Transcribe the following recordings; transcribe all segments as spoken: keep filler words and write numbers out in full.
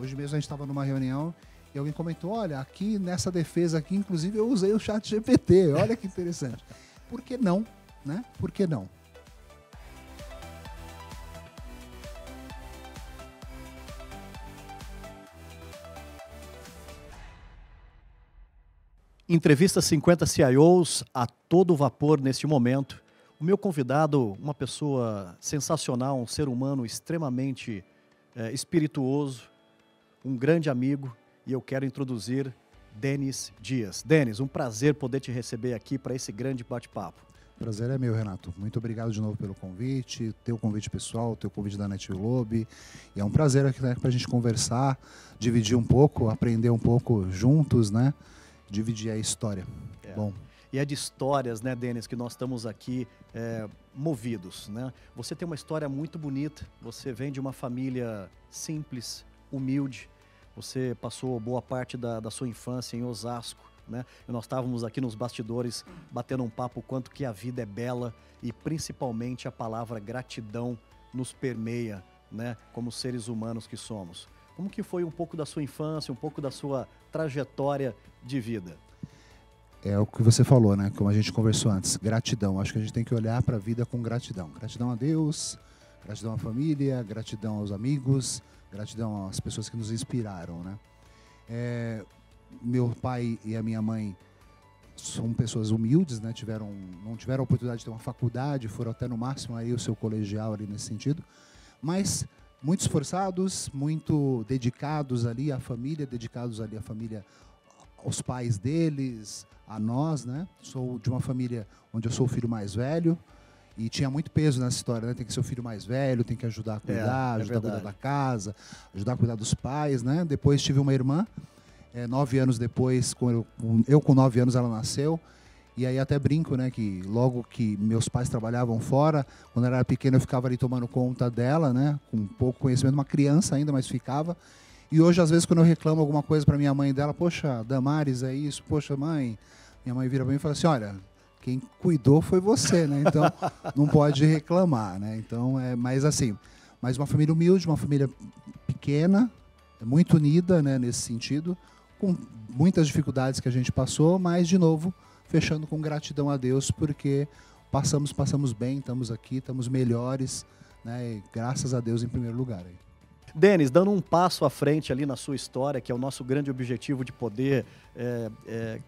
Hoje mesmo a gente estava numa reunião e alguém comentou, olha, aqui nessa defesa aqui, inclusive, eu usei o chat G P T. Olha que interessante. Por que não? Né? Por que não? Entrevista cinquenta C I Os a todo vapor neste momento. O meu convidado, uma pessoa sensacional, um ser humano extremamente é, espirituoso, um grande amigo, e eu quero introduzir Denis Dias. Denis, um prazer poder te receber aqui para esse grande bate-papo. Prazer é meu, Renato. Muito obrigado de novo pelo convite, teu convite pessoal, teu convite da NetLobe. E é um prazer aqui, né, para a gente conversar, dividir um pouco, aprender um pouco juntos, né? Dividir a história. É. Bom. E é de histórias, né, Denis, que nós estamos aqui é, movidos, né? Você tem uma história muito bonita, você vem de uma família simples, humilde, você passou boa parte da, da sua infância em Osasco, né? E nós estávamos aqui nos bastidores batendo um papo quanto que a vida é bela e principalmente a palavra gratidão nos permeia, né, como seres humanos que somos. Como que foi um pouco da sua infância, um pouco da sua trajetória de vida? É o que você falou, né? Como a gente conversou antes, gratidão. Acho que a gente tem que olhar para a vida com gratidão. Gratidão a Deus, gratidão à família, gratidão aos amigos, gratidão às pessoas que nos inspiraram, né? É, meu pai e a minha mãe são pessoas humildes, né? Tiveram, não tiveram a oportunidade de ter uma faculdade, foram até no máximo aí o seu colegial ali nesse sentido, mas muito esforçados, muito dedicados ali à família, dedicados ali à família, aos pais deles, a nós, né? Sou de uma família onde eu sou o filho mais velho e tinha muito peso nessa história, né? Tem que ser o filho mais velho, tem que ajudar a cuidar, é, é ajudar a cuidar da casa, ajudar a cuidar dos pais, né? Depois tive uma irmã, é, nove anos depois, com eu, com, eu com nove anos ela nasceu. E aí até brinco, né, que logo que meus pais trabalhavam fora, quando ela era pequena eu ficava ali tomando conta dela, né, com pouco conhecimento, uma criança ainda, mas ficava. E hoje, às vezes, quando eu reclamo alguma coisa para minha mãe dela, poxa, Damares, é isso, poxa, mãe, minha mãe vira para mim e fala assim, olha, quem cuidou foi você, né, então não pode reclamar, né, então é, mas assim, mas uma família humilde, uma família pequena, muito unida, né, nesse sentido, com muitas dificuldades que a gente passou, mas, de novo, fechando com gratidão a Deus, porque passamos, passamos bem, estamos aqui, estamos melhores, né? E graças a Deus em primeiro lugar. Denis, dando um passo à frente ali na sua história, que é o nosso grande objetivo de poder é, é,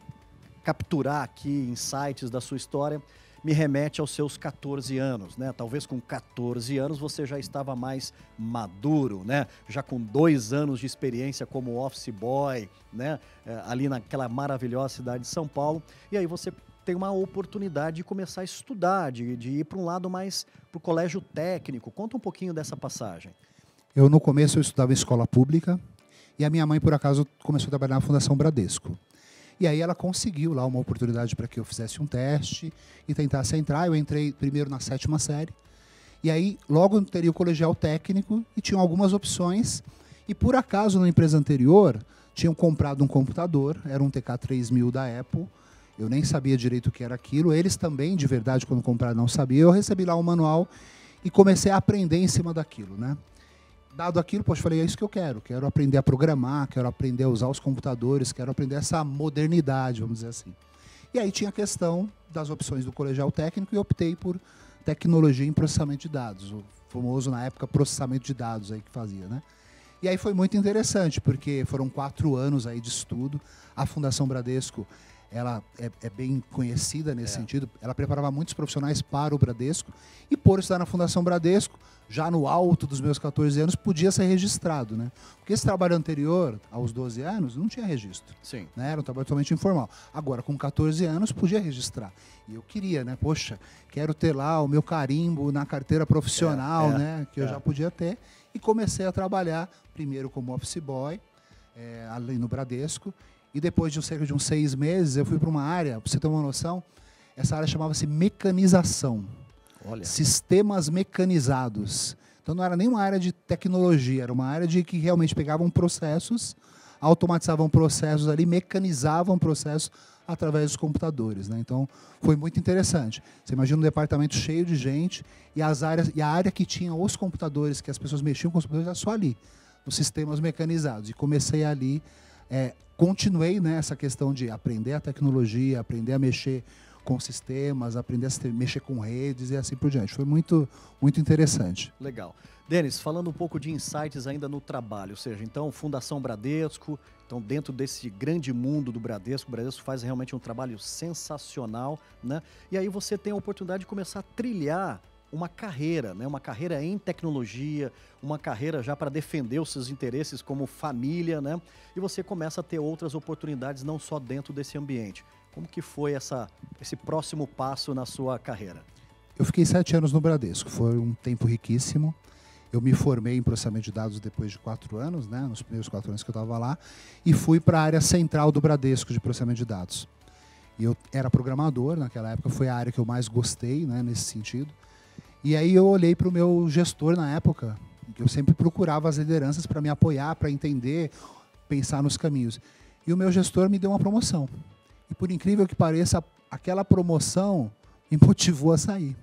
capturar aqui insights da sua história, me remete aos seus quatorze anos, né? Talvez com quatorze anos você já estava mais maduro, né? Já com dois anos de experiência como office boy, né? É, ali naquela maravilhosa cidade de São Paulo. E aí você tem uma oportunidade de começar a estudar, de, de ir para um lado mais para o colégio técnico. Conta um pouquinho dessa passagem. Eu, no começo, eu estudava em escola pública e a minha mãe, por acaso, começou a trabalhar na Fundação Bradesco. E aí ela conseguiu lá uma oportunidade para que eu fizesse um teste e tentasse entrar. Eu entrei primeiro na sétima série. E aí logo teria o colegial técnico e tinham algumas opções. E por acaso na empresa anterior tinham comprado um computador, era um T K três mil da Apple. Eu nem sabia direito o que era aquilo. Eles também, de verdade, quando compraram, não sabiam. Eu recebi lá um manual e comecei a aprender em cima daquilo, né? Dado aquilo, poxa, falei, é isso que eu quero. Quero aprender a programar, quero aprender a usar os computadores, quero aprender essa modernidade, vamos dizer assim. E aí tinha a questão das opções do colegial técnico e optei por tecnologia em processamento de dados. O famoso, na época, processamento de dados aí que fazia, né? E aí foi muito interessante, porque foram quatro anos aí de estudo. A Fundação Bradesco, ela é, é bem conhecida nesse é. sentido. Ela preparava muitos profissionais para o Bradesco. E por estar na Fundação Bradesco, já no alto dos meus quatorze anos, podia ser registrado, né? Porque esse trabalho anterior, aos doze anos, não tinha registro. Sim. Né? Era um trabalho totalmente informal. Agora, com quatorze anos, podia registrar. E eu queria, né? Poxa, quero ter lá o meu carimbo na carteira profissional, é, é, né? Que é. eu já podia ter. E comecei a trabalhar, primeiro como office boy, é, ali no Bradesco. E depois de cerca de uns seis meses, eu fui para uma área, para você ter uma noção, essa área chamava-se mecanização. Olha. Sistemas mecanizados. Então não era nem uma área de tecnologia, era uma área de que realmente pegavam processos, automatizavam processos ali, mecanizavam processos através dos computadores, né? Então foi muito interessante. Você imagina um departamento cheio de gente e, as áreas, e a área que tinha os computadores, que as pessoas mexiam com os computadores, era só ali. nos sistemas mecanizados. E comecei ali, é, continuei nessa questão de aprender a tecnologia, aprender a mexer com sistemas, aprender a mexer com redes e assim por diante. Foi muito, muito interessante. Legal. Denis, falando um pouco de insights ainda no trabalho, ou seja, então, Fundação Bradesco, então dentro desse grande mundo do Bradesco, o Bradesco faz realmente um trabalho sensacional, né? E aí você tem a oportunidade de começar a trilhar uma carreira, né? Uma carreira em tecnologia, uma carreira já para defender os seus interesses como família, né? E você começa a ter outras oportunidades não só dentro desse ambiente. Como que foi essa, esse próximo passo na sua carreira? Eu fiquei sete anos no Bradesco, foi um tempo riquíssimo. Eu me formei em processamento de dados depois de quatro anos, né, nos primeiros quatro anos que eu estava lá, e fui para a área central do Bradesco de processamento de dados. E eu era programador, naquela época foi a área que eu mais gostei, né, nesse sentido. E aí eu olhei para o meu gestor na época, que eu sempre procurava as lideranças para me apoiar, para entender, pensar nos caminhos. E o meu gestor me deu uma promoção. E por incrível que pareça, aquela promoção me motivou a sair.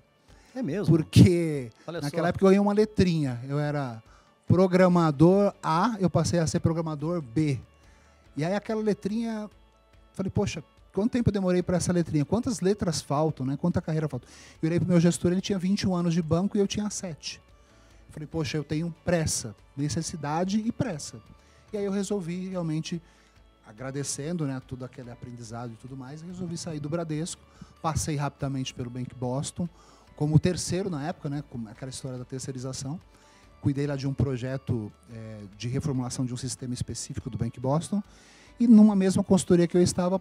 É mesmo? Porque naquela época eu ganhei uma letrinha. Eu era programador A, eu passei a ser programador B. E aí aquela letrinha, falei, poxa, quanto tempo eu demorei para essa letrinha? Quantas letras faltam, né? Quanta carreira falta? Eu olhei para o meu gestor, ele tinha vinte e um anos de banco e eu tinha sete. Eu falei, poxa, eu tenho pressa, necessidade e pressa. E aí eu resolvi realmente... agradecendo, né, todo aquele aprendizado e tudo mais, resolvi sair do Bradesco, passei rapidamente pelo Bank Boston, como terceiro na época, né, com aquela história da terceirização, cuidei lá de um projeto é, de reformulação de um sistema específico do Bank Boston, e numa mesma consultoria que eu estava,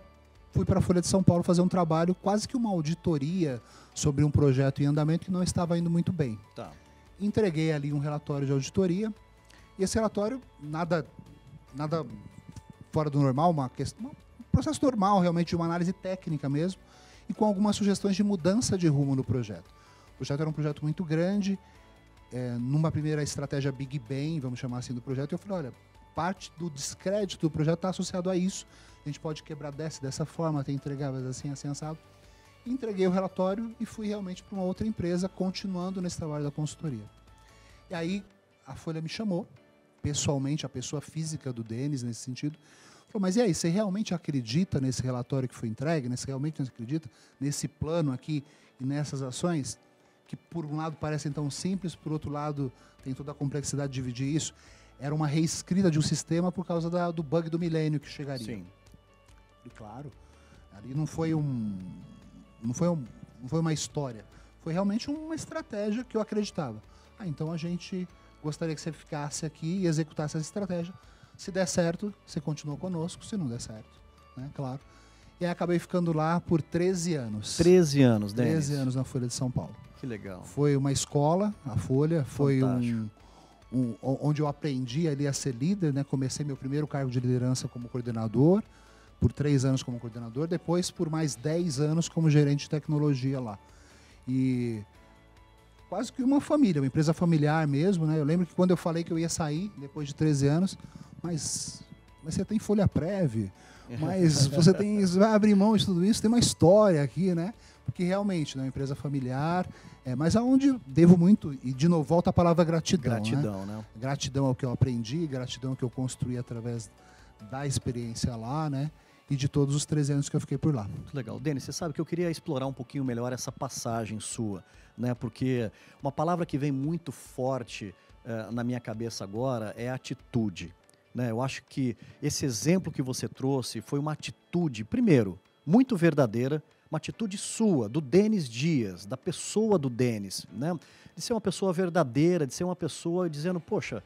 fui para a Folha de São Paulo fazer um trabalho, quase que uma auditoria sobre um projeto em andamento que não estava indo muito bem. Tá. Entreguei ali um relatório de auditoria, e esse relatório, nada... nada fora do normal, uma questão, um processo normal, realmente, uma análise técnica mesmo, e com algumas sugestões de mudança de rumo no projeto. O projeto era um projeto muito grande, é, numa primeira estratégia Big Bang, vamos chamar assim, do projeto, eu falei, olha, parte do descrédito do projeto está associado a isso, a gente pode quebrar dessa, dessa forma, até entregar assim, assim, assado. Entreguei o relatório e fui realmente para uma outra empresa, continuando nesse trabalho da consultoria. E aí, a Folha me chamou, pessoalmente, a pessoa física do Denis, nesse sentido, falou, mas e aí, você realmente acredita nesse relatório que foi entregue? Você realmente acredita nesse plano aqui e nessas ações? Que, por um lado, parecem tão simples, por outro lado, tem toda a complexidade de dividir isso. Era uma reescrita de um sistema por causa da, do bug do milênio que chegaria. Sim. E, claro, ali não foi um, não foi um, não foi uma história. Foi realmente uma estratégia que eu acreditava. Ah, então a gente... gostaria que você ficasse aqui e executasse essa estratégia. Se der certo, você continua conosco. Se não der certo, né? Claro. E aí acabei ficando lá por treze anos. treze anos, né? treze anos na Folha de São Paulo. Que legal. Foi uma escola, a Folha. Foi um, um, onde eu aprendi ali a ser líder, né? Comecei meu primeiro cargo de liderança como coordenador, por três anos como coordenador, depois por mais dez anos como gerente de tecnologia lá. E... quase que uma família, uma empresa familiar mesmo, né? Eu lembro que quando eu falei que eu ia sair, depois de treze anos, mas, mas você tem folha prévia, mas você tem, vai abrir mão de tudo isso, tem uma história aqui, né? Porque realmente, né, uma empresa familiar, é, mas aonde devo muito, e de novo volta a palavra gratidão. Gratidão, né? né? Gratidão ao que eu aprendi, gratidão ao que eu construí através da experiência lá, né? E de todos os treze anos que eu fiquei por lá. Muito legal. Denis, você sabe que eu queria explorar um pouquinho melhor essa passagem sua, né? Porque uma palavra que vem muito forte uh, na minha cabeça agora é atitude, né? Eu acho que esse exemplo que você trouxe foi uma atitude, primeiro, muito verdadeira, uma atitude sua, do Denis Dias, da pessoa do Denis, né? De ser uma pessoa verdadeira, de ser uma pessoa dizendo, poxa,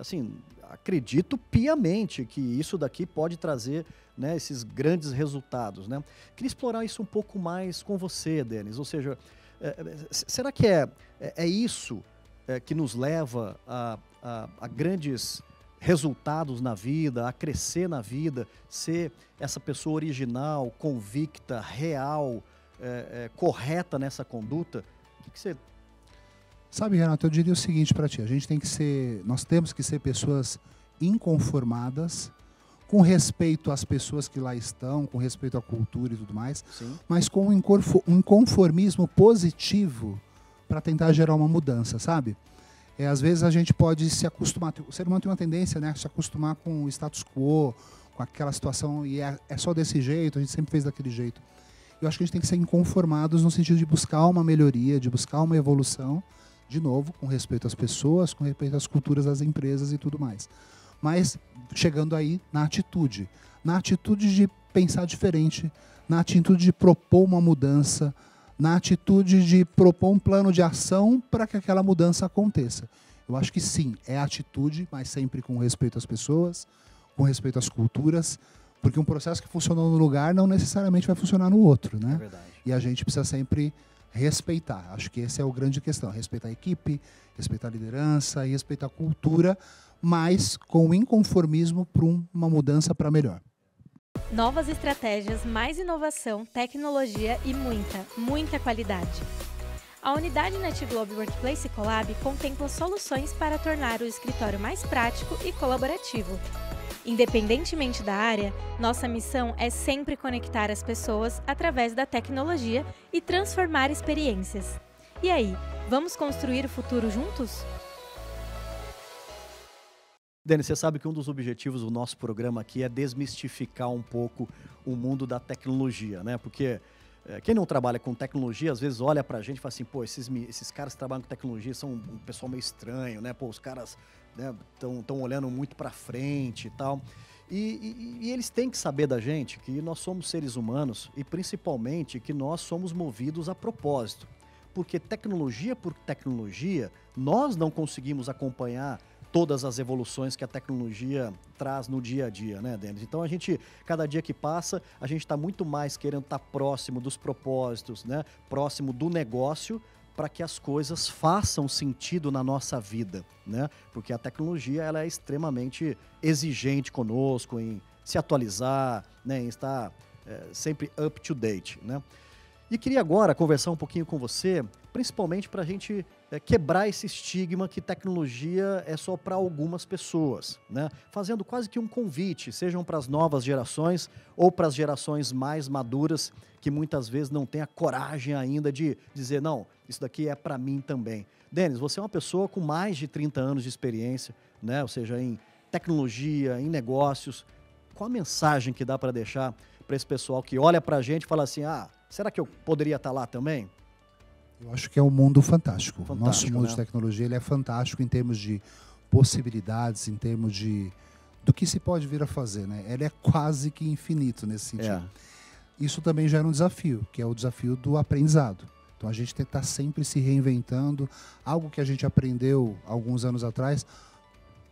assim, acredito piamente que isso daqui pode trazer, né, esses grandes resultados, né? Queria explorar isso um pouco mais com você, Denis, ou seja, é, será que é, é isso é, que nos leva a, a, a grandes resultados na vida, a crescer na vida, ser essa pessoa original, convicta, real, é, é, correta nessa conduta? O que, que você... Sabe, Renato, eu diria o seguinte para ti, a gente tem que ser, nós temos que ser pessoas inconformadas, com respeito às pessoas que lá estão, com respeito à cultura e tudo mais, sim, mas com um inconformismo positivo para tentar gerar uma mudança, sabe? É, às vezes a gente pode se acostumar, o ser humano tem uma tendência, né, a se acostumar com o status quo, com aquela situação, e é, é só desse jeito, a gente sempre fez daquele jeito. Eu acho que a gente tem que ser inconformados no sentido de buscar uma melhoria, de buscar uma evolução, de novo, com respeito às pessoas, com respeito às culturas, às empresas e tudo mais. Mas chegando aí na atitude, na atitude de pensar diferente, na atitude de propor uma mudança, na atitude de propor um plano de ação para que aquela mudança aconteça. Eu acho que sim, é atitude, mas sempre com respeito às pessoas, com respeito às culturas, porque um processo que funcionou no lugar não necessariamente vai funcionar no outro, né? É verdade. E a gente precisa sempre respeitar. Acho que essa é a grande questão, respeitar a equipe, respeitar a liderança e respeitar a cultura, mas com o inconformismo para uma mudança para melhor. Novas estratégias, mais inovação, tecnologia e muita, muita qualidade. A unidade NetGlobe Workplace Collab contempla soluções para tornar o escritório mais prático e colaborativo. Independentemente da área, nossa missão é sempre conectar as pessoas através da tecnologia e transformar experiências. E aí, vamos construir o futuro juntos? Denis, você sabe que um dos objetivos do nosso programa aqui é desmistificar um pouco o mundo da tecnologia, né? Porque é, quem não trabalha com tecnologia, às vezes olha pra gente e fala assim, pô, esses, esses caras que trabalham com tecnologia são um pessoal meio estranho, né? Pô, os caras estão, né, olhando muito pra frente e tal. E, e, e eles têm que saber da gente que nós somos seres humanos e principalmente que nós somos movidos a propósito. Porque tecnologia por tecnologia, nós não conseguimos acompanhar todas as evoluções que a tecnologia traz no dia a dia, né, Denis? Então, a gente, cada dia que passa, a gente está muito mais querendo estar próximo dos propósitos, né, próximo do negócio, para que as coisas façam sentido na nossa vida, né? Porque a tecnologia, ela é extremamente exigente conosco em se atualizar, né, em estar é, sempre up to date, né? E queria agora conversar um pouquinho com você, principalmente para a gente é, quebrar esse estigma que tecnologia é só para algumas pessoas, né? Fazendo quase que um convite, sejam para as novas gerações ou para as gerações mais maduras, que muitas vezes não têm a coragem ainda de dizer, não, isso daqui é para mim também. Denis, você é uma pessoa com mais de trinta anos de experiência, né? Ou seja, em tecnologia, em negócios. Qual a mensagem que dá para deixar para esse pessoal que olha para a gente e fala assim, ah, será que eu poderia estar lá também? Eu acho que é um mundo fantástico. fantástico o nosso mundo, né, de tecnologia, ele é fantástico em termos de possibilidades, em termos de do que se pode vir a fazer, né? Ele é quase que infinito nesse sentido. É. Isso também gera um desafio, que é o desafio do aprendizado. Então a gente tem que estar sempre se reinventando. Algo que a gente aprendeu alguns anos atrás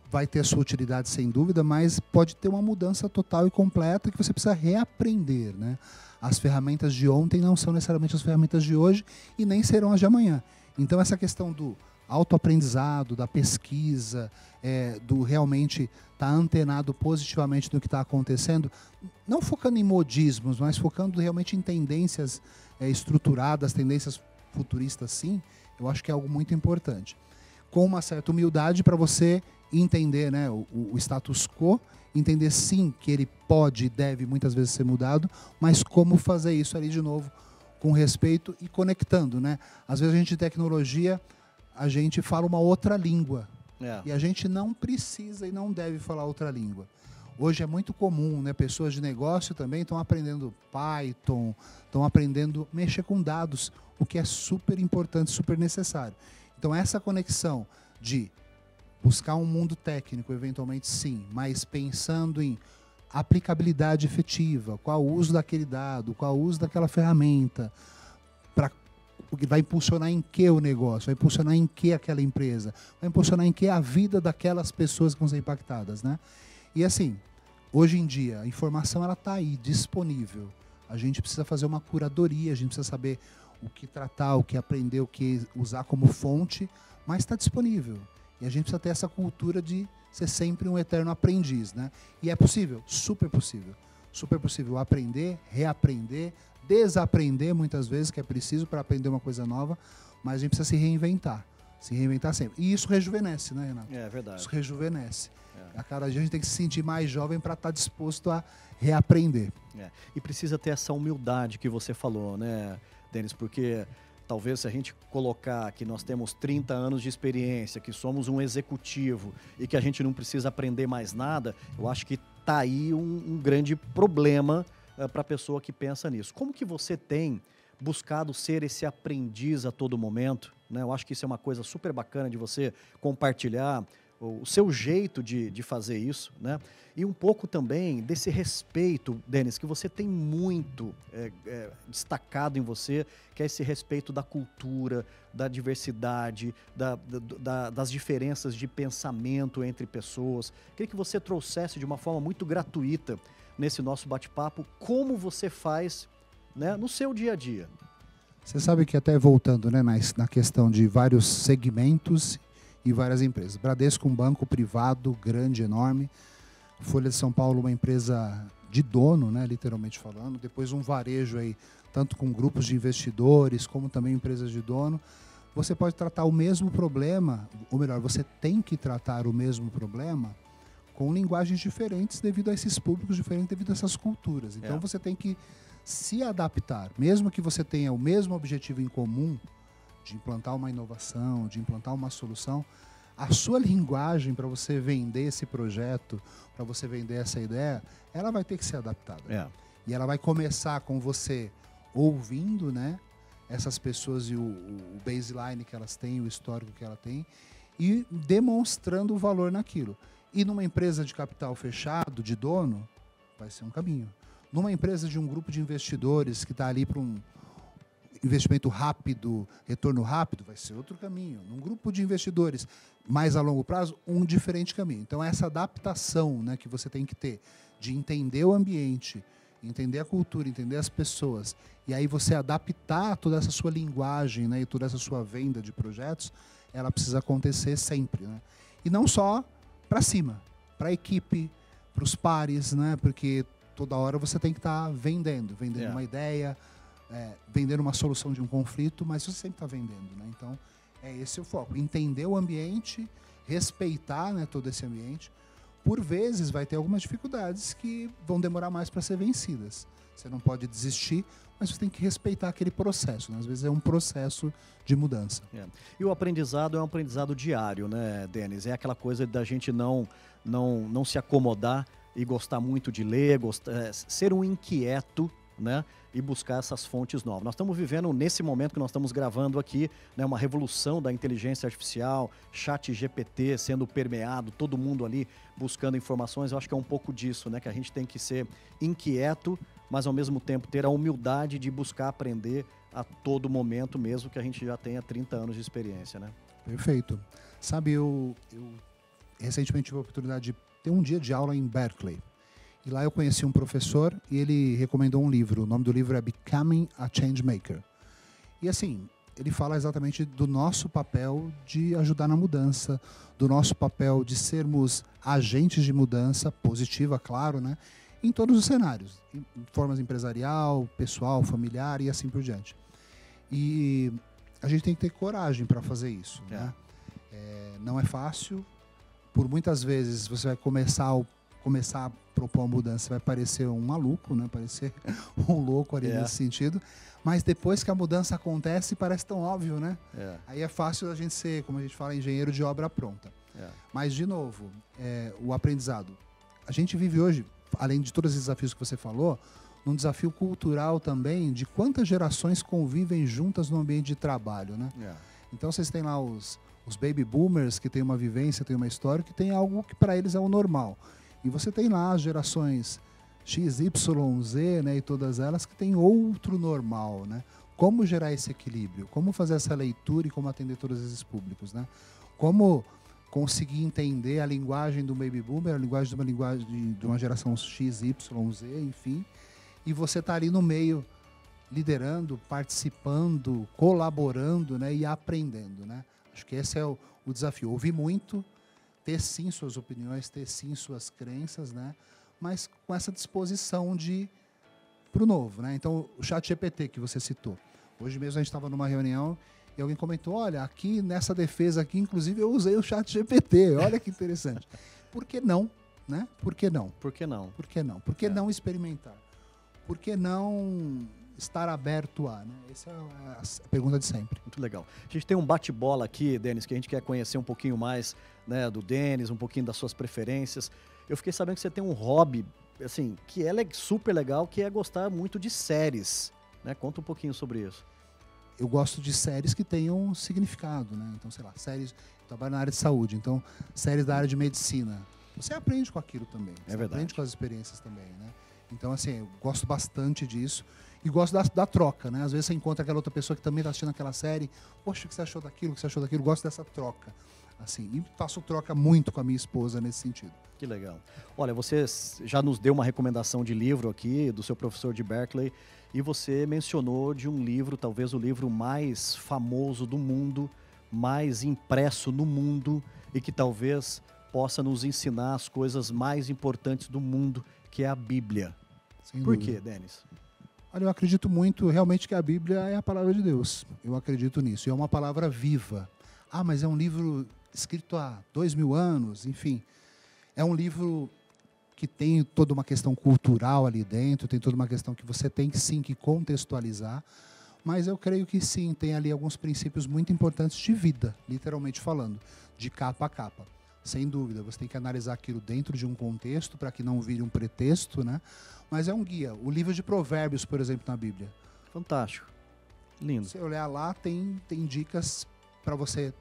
vai ter sua utilidade sem dúvida, mas pode ter uma mudança total e completa que você precisa reaprender, né? As ferramentas de ontem não são necessariamente as ferramentas de hoje e nem serão as de amanhã. Então essa questão do autoaprendizado, da pesquisa, é, do realmente estar antenado positivamente no que está acontecendo, não focando em modismos, mas focando realmente em tendências é, estruturadas, tendências futuristas, sim, eu acho que é algo muito importante. Com uma certa humildade para você entender, né, o, o status quo, entender sim que ele pode e deve muitas vezes ser mudado, mas como fazer isso ali de novo com respeito e conectando, né? Às vezes a gente, tecnologia, a gente fala uma outra língua, é. E a gente não precisa e não deve falar outra língua. Hoje é muito comum, né? Pessoas de negócio também estão aprendendo Python, estão aprendendo mexer com dados, o que é super importante, super necessário. Então essa conexão de buscar um mundo técnico, eventualmente sim, mas pensando em aplicabilidade efetiva, qual o uso daquele dado, qual o uso daquela ferramenta, pra, vai impulsionar em que o negócio, vai impulsionar em que aquela empresa, vai impulsionar em que a vida daquelas pessoas que vão ser impactadas, né? E assim, hoje em dia, a informação ela está aí, disponível. A gente precisa fazer uma curadoria, a gente precisa saber o que tratar, o que aprender, o que usar como fonte, mas está disponível. E a gente precisa ter essa cultura de ser sempre um eterno aprendiz, né? E é possível, super possível. Super possível aprender, reaprender, desaprender muitas vezes, que é preciso para aprender uma coisa nova, mas a gente precisa se reinventar, se reinventar sempre. E isso rejuvenesce, né, Renato? É verdade. Isso rejuvenesce. É. A cada dia a gente tem que se sentir mais jovem para estar disposto a reaprender. É. E precisa ter essa humildade que você falou, né, Denis? Porque Talvez se a gente colocar que nós temos trinta anos de experiência, que somos um executivo e que a gente não precisa aprender mais nada, eu acho que está aí um, um grande problema uh, para a pessoa que pensa nisso. Como que você tem buscado ser esse aprendiz a todo momento, né? Eu acho que isso é uma coisa super bacana de você compartilhar o seu jeito de, de fazer isso, né? E um pouco também desse respeito, Denis, que você tem muito é, é, destacado em você, que é esse respeito da cultura, da diversidade, da, da, da, das diferenças de pensamento entre pessoas. Queria que você trouxesse de uma forma muito gratuita nesse nosso bate-papo como você faz, né, no seu dia a dia. Você sabe que até voltando, né, na, na questão de vários segmentos e várias empresas. Bradesco, um banco privado, grande, enorme. Folha de São Paulo, uma empresa de dono, né, literalmente falando. Depois um varejo aí, tanto com grupos de investidores, como também empresas de dono. Você pode tratar o mesmo problema, ou melhor, você tem que tratar o mesmo problema com linguagens diferentes devido a esses públicos diferentes, devido a essas culturas. Então, é. você tem que se adaptar. Mesmo que você tenha o mesmo objetivo em comum, de implantar uma inovação, de implantar uma solução, a sua linguagem para você vender esse projeto, para você vender essa ideia, ela vai ter que ser adaptada. É. E ela vai começar com você ouvindo, né, essas pessoas e o, o baseline que elas têm, o histórico que ela tem, e demonstrando o valor naquilo. E numa empresa de capital fechado, de dono, vai ser um caminho. Numa empresa de um grupo de investidores que está ali para um investimento rápido, retorno rápido, vai ser outro caminho. Num grupo de investidores mais a longo prazo, um diferente caminho. Então, essa adaptação, né, que você tem que ter de entender o ambiente, entender a cultura, entender as pessoas, e aí você adaptar toda essa sua linguagem, né, e toda essa sua venda de projetos, ela precisa acontecer sempre. Né? E não só para cima, para a equipe, para os pares, né, porque toda hora você tem que estar tá vendendo, vendendo yeah. uma ideia, É, vender uma solução de um conflito, mas você sempre está vendendo, né? Então, é esse o foco. Entender o ambiente, respeitar, né, todo esse ambiente. Por vezes, vai ter algumas dificuldades que vão demorar mais para ser vencidas. Você não pode desistir, mas você tem que respeitar aquele processo, né? Às vezes é um processo de mudança. É. E o aprendizado é um aprendizado diário, né, Denis? É aquela coisa da gente não, não, não se acomodar e gostar muito de ler, gostar, ser um inquieto, né, e buscar essas fontes novas. Nós estamos vivendo, nesse momento que nós estamos gravando aqui, né, uma revolução da inteligência artificial, chat G P T sendo permeado, todo mundo ali buscando informações. Eu acho que é um pouco disso, né, que a gente tem que ser inquieto, mas ao mesmo tempo ter a humildade de buscar aprender a todo momento, mesmo que a gente já tenha trinta anos de experiência. Né? Perfeito. Sabe, eu, eu recentemente tive a oportunidade de ter um dia de aula em Berkeley. E lá eu conheci um professor e ele recomendou um livro. O nome do livro é Becoming a Changemaker. E assim, ele fala exatamente do nosso papel de ajudar na mudança, do nosso papel de sermos agentes de mudança positiva, claro, né? Em todos os cenários, em formas empresarial, pessoal, familiar e assim por diante. E a gente tem que ter coragem para fazer isso, é. né? É, não é fácil. Por muitas vezes você vai começar o começar a propor uma mudança, vai parecer um maluco, né? Parecer um louco ali, yeah. nesse sentido. Mas depois que a mudança acontece, parece tão óbvio, né? Yeah. Aí é fácil a gente ser, como a gente fala, engenheiro de obra pronta. Yeah. Mas, de novo, é, o aprendizado. A gente vive hoje, além de todos os desafios que você falou, num desafio cultural também, de quantas gerações convivem juntas no ambiente de trabalho, né? Yeah. Então, vocês têm lá os, os baby boomers, que têm uma vivência, têm uma história, que tem algo que para eles é o normal. E você tem lá as gerações X, Y, Z, né, e todas elas que tem outro normal, né? Como gerar esse equilíbrio? Como fazer essa leitura e como atender todos esses públicos, né? Como conseguir entender a linguagem do baby boomer, a linguagem de uma, linguagem, de uma geração X, Y, Z, enfim. E você tá ali no meio, liderando, participando, colaborando, né, e aprendendo, né? Acho que esse é o, o desafio. Ouvi muito, ter sim suas opiniões, ter sim suas crenças, né? Mas com essa disposição de para o novo, né? Então, o chat G P T que você citou. Hoje mesmo a gente estava numa reunião e alguém comentou, olha, aqui nessa defesa aqui, inclusive, eu usei o chat G P T, olha que interessante. Por que não, né? Por que não? Por que não? Por que não? Por que não experimentar? Por que não estar aberto a, né? Essa é a pergunta de sempre. Muito legal. A gente tem um bate-bola aqui, Denis, que a gente quer conhecer um pouquinho mais, né, do Denis, um pouquinho das suas preferências. Eu fiquei sabendo que você tem um hobby, assim, que é super legal, que é gostar muito de séries, né? Conta um pouquinho sobre isso. Eu gosto de séries que tenham significado, né? Então, sei lá, séries... Eu trabalho na área de saúde, então, séries da área de medicina. Você aprende com aquilo também. É verdade. Você aprende com as experiências também, né? Então, assim, eu gosto bastante disso. E gosto da, da troca, né? Às vezes você encontra aquela outra pessoa que também está assistindo aquela série. Poxa, o que você achou daquilo? O que você achou daquilo? Eu gosto dessa troca. Assim, e faço troca muito com a minha esposa nesse sentido. Que legal. Olha, você já nos deu uma recomendação de livro aqui, do seu professor de Berkeley. E você mencionou de um livro, talvez o livro mais famoso do mundo, mais impresso no mundo e que talvez possa nos ensinar as coisas mais importantes do mundo, que é a Bíblia. Sem Por dúvida. Quê, Denis? Olha, eu acredito muito realmente que a Bíblia é a palavra de Deus. Eu acredito nisso. E é uma palavra viva. Ah, mas é um livro escrito há dois mil anos, enfim. É um livro que tem toda uma questão cultural ali dentro, tem toda uma questão que você tem, sim, que contextualizar. Mas eu creio que, sim, tem ali alguns princípios muito importantes de vida, literalmente falando, de capa a capa. Sem dúvida, você tem que analisar aquilo dentro de um contexto para que não vire um pretexto, né? Mas é um guia. O livro de Provérbios, por exemplo, na Bíblia. Fantástico. Lindo. Se você olhar lá, tem, tem dicas para você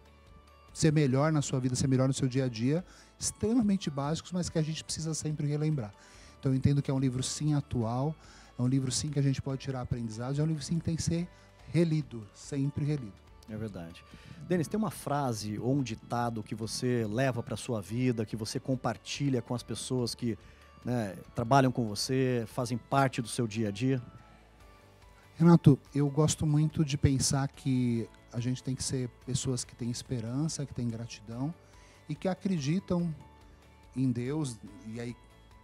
ser melhor na sua vida, ser melhor no seu dia a dia, extremamente básicos, mas que a gente precisa sempre relembrar. Então eu entendo que é um livro, sim, atual, é um livro, sim, que a gente pode tirar aprendizados, é um livro, sim, que tem que ser relido, sempre relido. É verdade. Denis, tem uma frase ou um ditado que você leva para a sua vida, que você compartilha com as pessoas que, né, trabalham com você, fazem parte do seu dia a dia? Renato, eu gosto muito de pensar que a gente tem que ser pessoas que têm esperança, que têm gratidão e que acreditam em Deus, e aí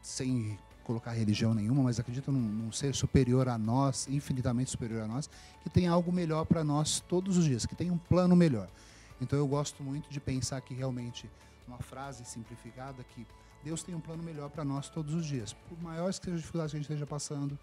sem colocar religião nenhuma, mas acreditam num, num ser superior a nós, infinitamente superior a nós, que tem algo melhor para nós todos os dias, que tem um plano melhor. Então eu gosto muito de pensar que realmente, uma frase simplificada, que Deus tem um plano melhor para nós todos os dias. Por maiores que sejam as dificuldades que a gente esteja passando,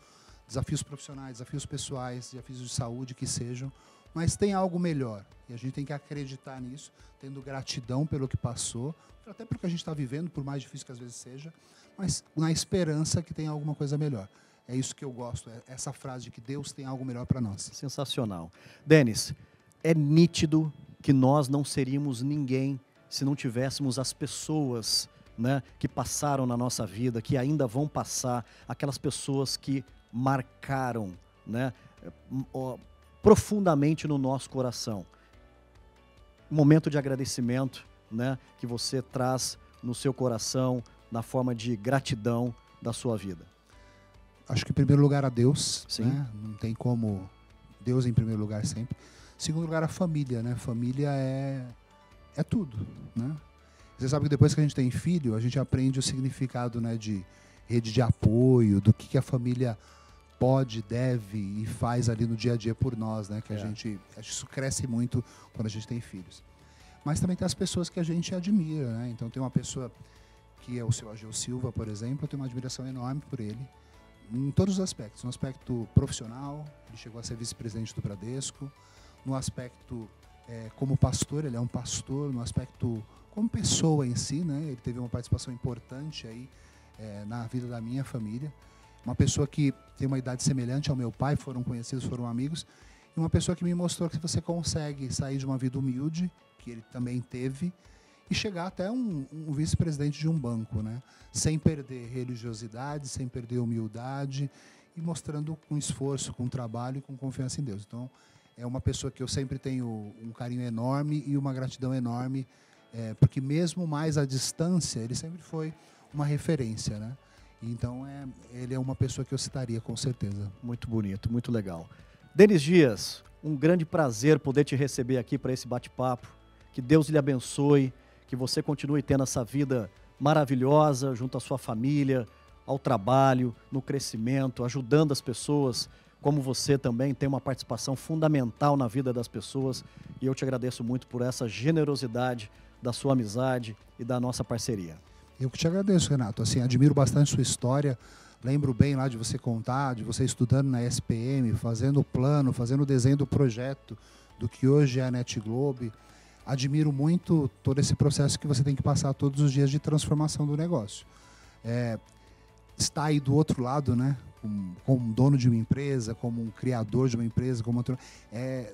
desafios profissionais, desafios pessoais, desafios de saúde que sejam, mas tem algo melhor. E a gente tem que acreditar nisso, tendo gratidão pelo que passou, até pelo que a gente está vivendo, por mais difícil que às vezes seja, mas na esperança que tem alguma coisa melhor. É isso que eu gosto, é essa frase de que Deus tem algo melhor para nós. Sensacional. Denis, é nítido que nós não seríamos ninguém se não tivéssemos as pessoas, né, que passaram na nossa vida, que ainda vão passar, aquelas pessoas que marcaram, né, profundamente no nosso coração. Momento de agradecimento, né, que você traz no seu coração, na forma de gratidão da sua vida. Acho que em primeiro lugar a Deus, sim, né? Não tem como, Deus em primeiro lugar sempre. Em segundo lugar a família, né? Família é, é tudo, né? Você sabe que depois que a gente tem filho, a gente aprende o significado, né, de rede de apoio, do que, que a família pode, deve e faz ali no dia a dia por nós, né? Que a é. gente, isso cresce muito quando a gente tem filhos. Mas também tem as pessoas que a gente admira, né? Então tem uma pessoa que é o seu Ageu Silva, por exemplo, eu tenho uma admiração enorme por ele, em todos os aspectos. No aspecto profissional, ele chegou a ser vice-presidente do Bradesco. No aspecto é, como pastor, ele é um pastor. No aspecto como pessoa em si, né? Ele teve uma participação importante aí é, na vida da minha família. Uma pessoa que tem uma idade semelhante ao meu pai, foram conhecidos, foram amigos. E uma pessoa que me mostrou que você consegue sair de uma vida humilde, que ele também teve, e chegar até um, um vice-presidente de um banco, né? Sem perder religiosidade, sem perder humildade, e mostrando com esforço, com trabalho e com confiança em Deus. Então, é uma pessoa que eu sempre tenho um carinho enorme e uma gratidão enorme, é, porque mesmo mais à distância, ele sempre foi uma referência, né? Então, é, ele é uma pessoa que eu citaria, com certeza. Muito bonito, muito legal. Denis Dias, um grande prazer poder te receber aqui para esse bate-papo. Que Deus lhe abençoe, que você continue tendo essa vida maravilhosa junto à sua família, ao trabalho, no crescimento, ajudando as pessoas, como você também tem uma participação fundamental na vida das pessoas. E eu te agradeço muito por essa generosidade da sua amizade e da nossa parceria. Eu que te agradeço, Renato. Assim, admiro bastante sua história, Lembro bem lá de você contar, de você estudando na S P M, fazendo o plano, fazendo o desenho do projeto, do que hoje é a NetGlobe. Admiro muito todo esse processo que você tem que passar todos os dias de transformação do negócio. É, está aí do outro lado, né? Como, como dono de uma empresa, como um criador de uma empresa, como outro, é,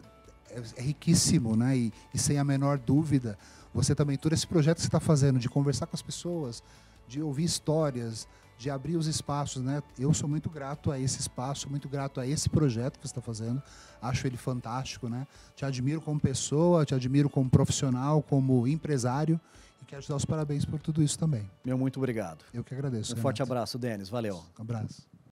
é, é riquíssimo, né? E, e sem a menor dúvida, você também, todo esse projeto que você está fazendo, de conversar com as pessoas, de ouvir histórias, de abrir os espaços, né? Eu sou muito grato a esse espaço, muito grato a esse projeto que você está fazendo. Acho ele fantástico, né? Te admiro como pessoa, te admiro como profissional, como empresário. E quero te dar os parabéns por tudo isso também. Meu muito obrigado. Eu que agradeço. Um Renato. Forte abraço, Denis. Valeu. Um abraço.